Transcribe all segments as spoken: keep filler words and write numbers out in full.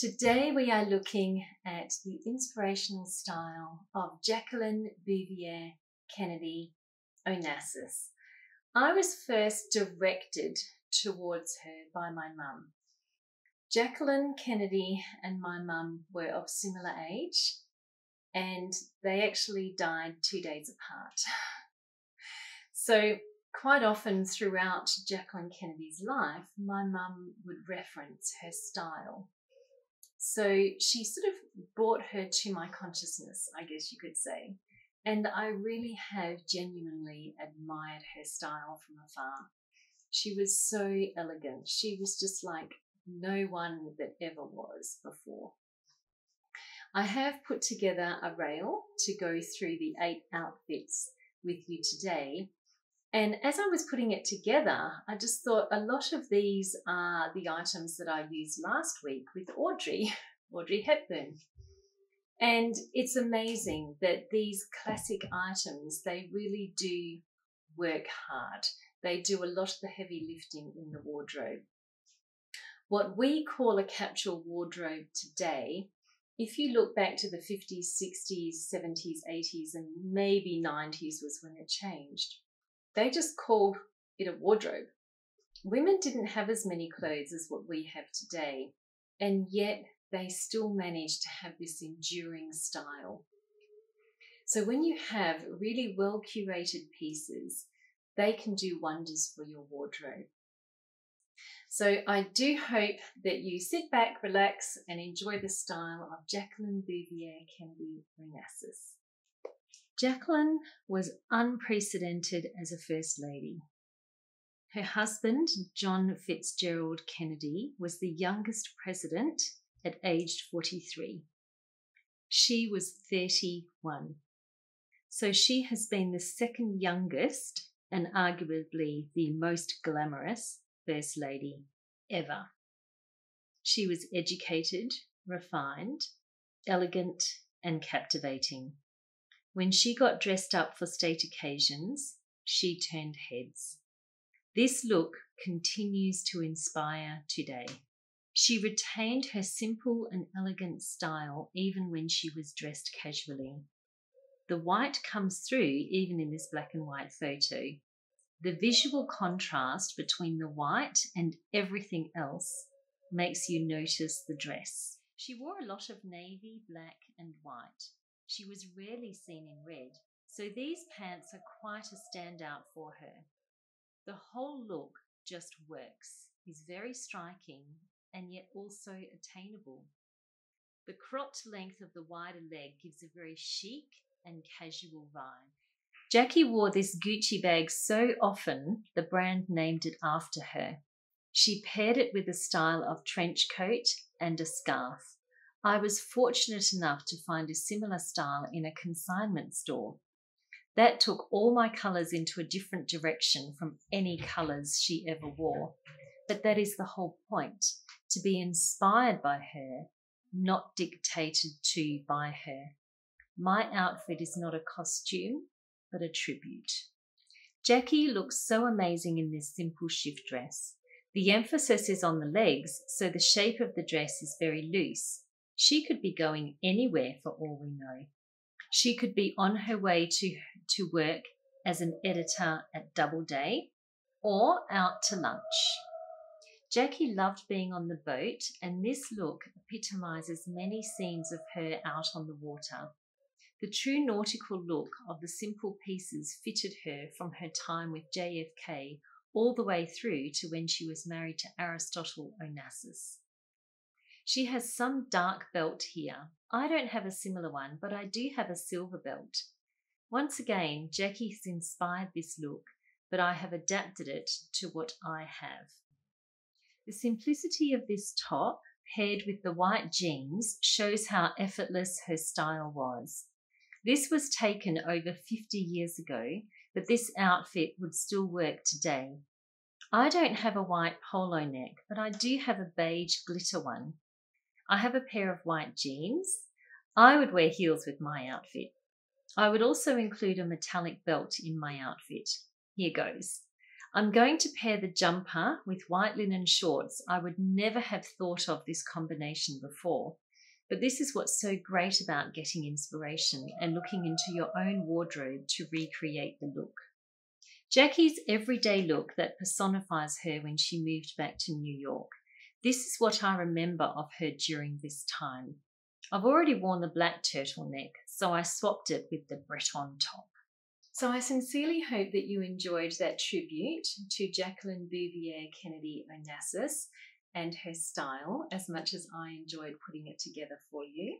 Today we are looking at the inspirational style of Jacqueline Bouvier Kennedy Onassis. I was first directed towards her by my mum. Jacqueline Kennedy and my mum were of similar age, and they actually died two days apart. So quite often throughout Jacqueline Kennedy's life, my mum would reference her style. So she sort of brought her to my consciousness, I guess you could say. And I really have genuinely admired her style from afar. She was so elegant. She was just like no one that ever was before. I have put together a reel to go through the eight outfits with you today. And as I was putting it together, I just thought a lot of these are the items that I used last week with Audrey, Audrey Hepburn. And it's amazing that these classic items, they really do work hard. They do a lot of the heavy lifting in the wardrobe. What we call a capsule wardrobe today, if you look back to the fifties, sixties, seventies, eighties, and maybe nineties was when it changed, they just called it a wardrobe. Women didn't have as many clothes as what we have today, and yet they still managed to have this enduring style. So when you have really well curated pieces, they can do wonders for your wardrobe. So I do hope that you sit back, relax, and enjoy the style of Jacqueline Bouvier Kennedy Onassis. Jacqueline was unprecedented as a First Lady. Her husband, John Fitzgerald Kennedy, was the youngest president at age forty-three. She was thirty-one. So she has been the second youngest and arguably the most glamorous First Lady ever. She was educated, refined, elegant, and captivating. When she got dressed up for state occasions, she turned heads. This look continues to inspire today. She retained her simple and elegant style even when she was dressed casually. The white comes through even in this black and white photo. The visual contrast between the white and everything else makes you notice the dress. She wore a lot of navy, black, and white. She was rarely seen in red, so these pants are quite a standout for her. The whole look just works, is very striking, and yet also attainable. The cropped length of the wider leg gives a very chic and casual vibe. Jackie wore this Gucci bag so often, the brand named it after her. She paired it with a style of trench coat and a scarf. I was fortunate enough to find a similar style in a consignment store. That took all my colours into a different direction from any colours she ever wore. But that is the whole point, to be inspired by her, not dictated to by her. My outfit is not a costume, but a tribute. Jackie looks so amazing in this simple shift dress. The emphasis is on the legs, so the shape of the dress is very loose. She could be going anywhere for all we know. She could be on her way to, to work as an editor at Doubleday or out to lunch. Jackie loved being on the boat, and this look epitomises many scenes of her out on the water. The true nautical look of the simple pieces fitted her from her time with J F K all the way through to when she was married to Aristotle Onassis. She has some dark belt here. I don't have a similar one, but I do have a silver belt. Once again, Jackie's inspired this look, but I have adapted it to what I have. The simplicity of this top paired with the white jeans shows how effortless her style was. This was taken over fifty years ago, but this outfit would still work today. I don't have a white polo neck, but I do have a beige glitter one. I have a pair of white jeans. I would wear heels with my outfit. I would also include a metallic belt in my outfit. Here goes. I'm going to pair the jumper with white linen shorts. I would never have thought of this combination before, but this is what's so great about getting inspiration and looking into your own wardrobe to recreate the look. Jackie's everyday look that personifies her when she moved back to New York. This is what I remember of her during this time. I've already worn the black turtleneck, so I swapped it with the Breton top. So I sincerely hope that you enjoyed that tribute to Jacqueline Bouvier Kennedy Onassis and her style as much as I enjoyed putting it together for you.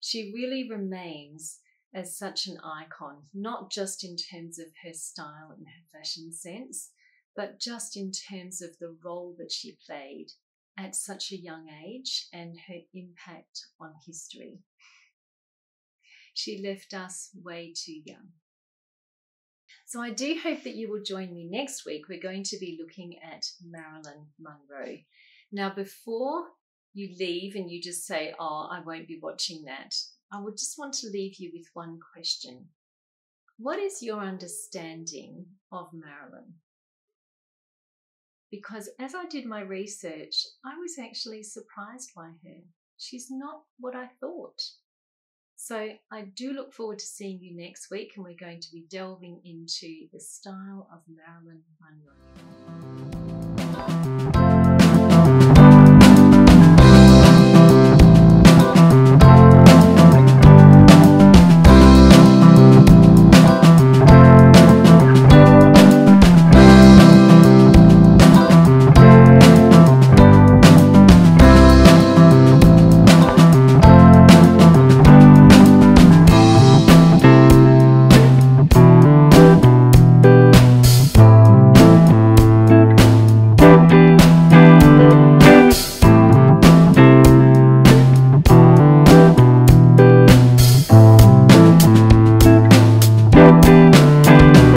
She really remains as such an icon, not just in terms of her style and her fashion sense, but just in terms of the role that she played at such a young age and her impact on history. She left us way too young. So I do hope that you will join me next week. We're going to be looking at Marilyn Monroe. Now, before you leave and you just say, oh, I won't be watching that, I would just want to leave you with one question. What is your understanding of Marilyn? Because as I did my research, I was actually surprised by her. She's not what I thought. So I do look forward to seeing you next week, and we're going to be delving into the style of Marilyn Monroe.